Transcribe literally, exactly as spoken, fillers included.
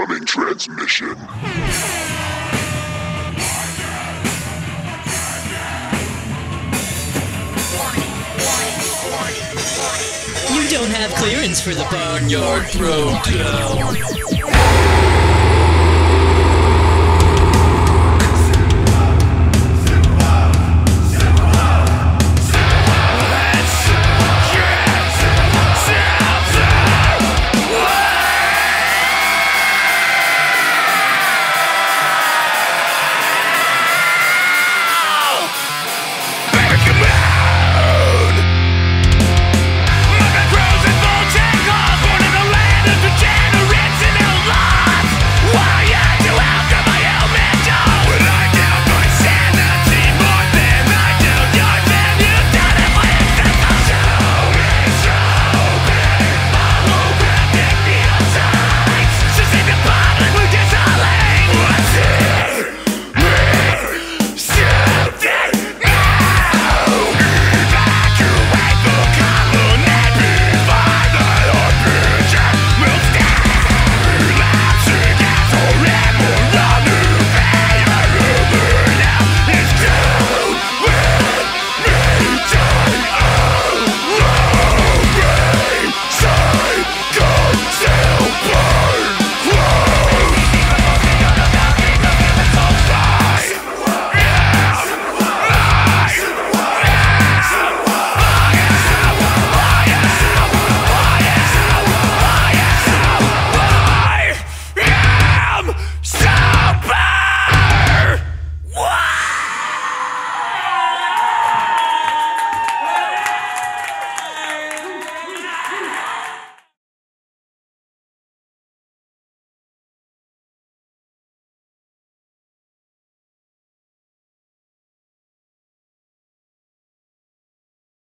Incoming transmission. You don't have clearance for the Barnyard Brodown.